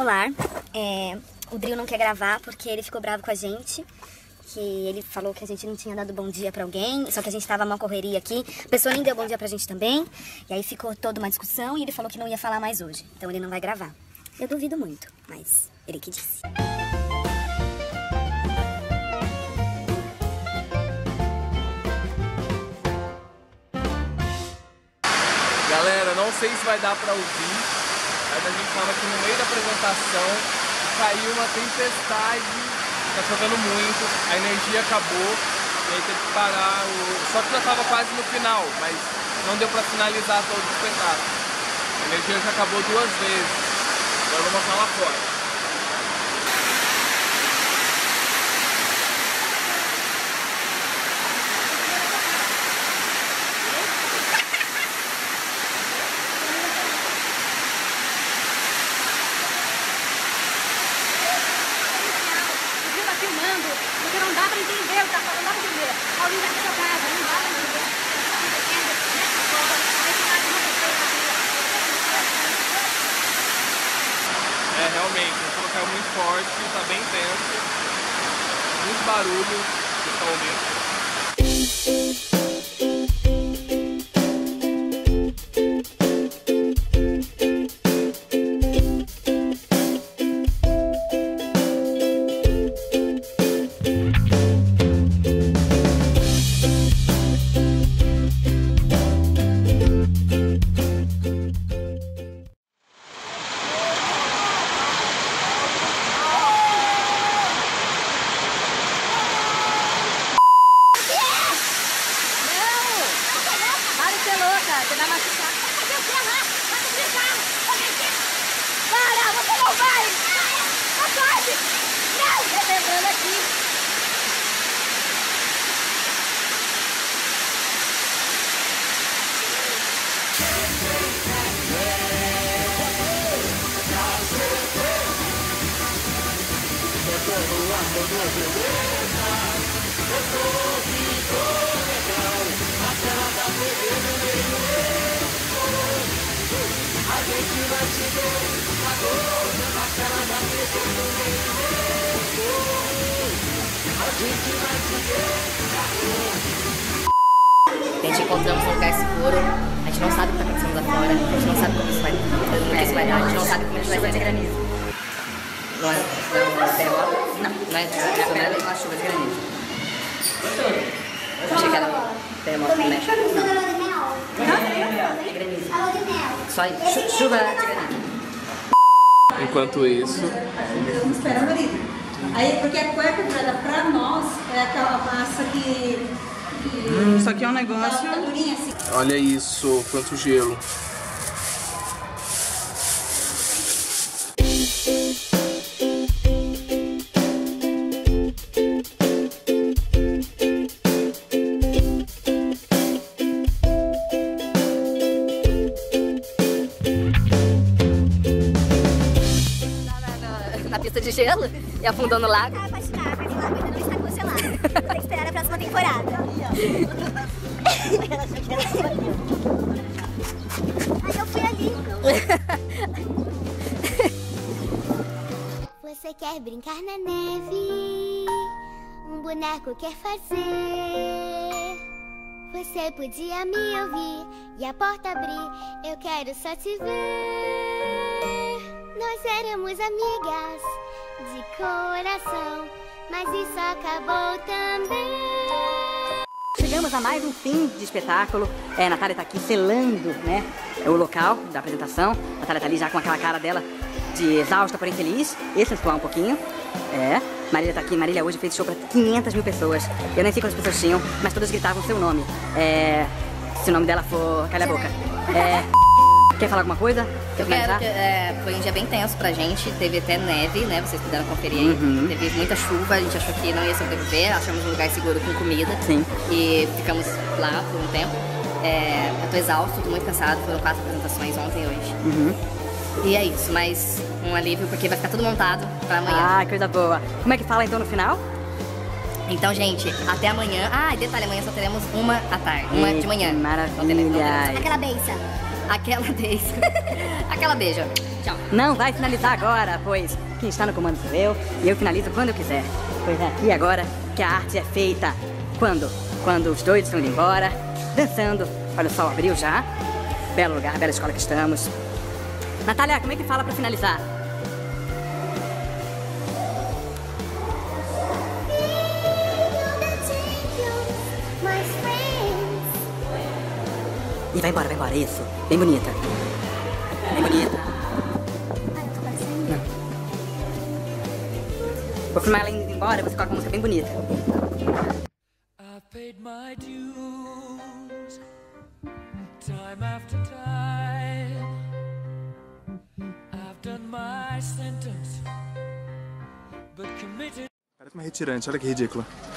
Olá, o Dril não quer gravar porque ele ficou bravo com a gente, que ele falou que a gente não tinha dado bom dia pra alguém, só que a gente tava numa correria aqui, a pessoa nem deu bom dia pra gente também, e aí ficou toda uma discussão e ele falou que não ia falar mais hoje, então ele não vai gravar. Eu duvido muito, mas ele que disse. Galera, não sei se vai dar pra ouvir, mas a gente tava aqui no meio da apresentação, caiu uma tempestade, tá chovendo muito, a energia acabou, e aí teve que parar, só que já tava quase no final, mas não deu pra finalizar todo o espetáculo. A energia já acabou duas vezes, agora vamos lá fora. Realmente, o fogo caiu muito forte, tá bem tenso, muito barulho, vocês estão ouvindo. A gente encontramos um lugar seguro, a gente não sabe o que está acontecendo lá fora, a gente não sabe como isso vai dar, a gente não sabe como isso vai ser granizo. Não é a primeira vez que uma chuva de granizo. Achei que era terremoto no México. Não, é granizo. Só chuva de granizo. Enquanto isso... Estamos esperando ali. Aí, porque a cueca, pra nós, é aquela massa que... Isso aqui é um negócio... Olha isso, quanto gelo. Na pista de gelo e afundando o lago. Vou ter que esperar a próxima temporada. Mas eu fui ali. Você quer brincar na neve? Um boneco quer fazer. Você podia me ouvir e a porta abrir. Eu quero só te ver. Nós éramos amigas de coração, mas isso acabou também. Chegamos a mais um fim de espetáculo. A Natália tá aqui selando, né, o local da apresentação. A Natália tá ali já com aquela cara dela de exausta, porém feliz. Esse foi um pouquinho. Marília tá aqui. Marília hoje fez show pra 500 mil pessoas. Eu nem sei quantas pessoas tinham, mas todas gritavam seu nome. Se o nome dela for... Calha a boca. Quer falar alguma coisa? Quer finalizar? Foi um dia bem tenso pra gente, teve até neve, né? Vocês puderam conferir aí. Uhum. Teve muita chuva, a gente achou que não ia sobreviver, achamos um lugar seguro com comida. Sim. E ficamos lá por um tempo. Eu tô exausto, tô muito cansado, foram 4 apresentações ontem e hoje. Uhum. E é isso, mas um alívio porque vai ficar tudo montado pra amanhã. Ah, coisa boa. Como é que fala então no final? Então, gente, até amanhã. Ah, e detalhe, amanhã só teremos uma à tarde, uma de manhã. Maravilha. Aquela benção. Aquela deixa. Aquela beija. Tchau. Não vai finalizar agora, pois quem está no comando sou eu e eu finalizo quando eu quiser. Pois é aqui agora que a arte é feita. Quando? Quando os dois estão indo embora, dançando. Olha, o sol abriu já. Belo lugar, bela escola que estamos. Natália, como é que fala pra finalizar? E vai embora, isso. Bem bonita. Bem bonita. Ai, eu tô parecendo. Não. Vou filmar ela indo embora, você coloca uma música bem bonita. I paid my dues, time after time. I've done my sentence, but committed... Parece uma retirante, olha que ridícula.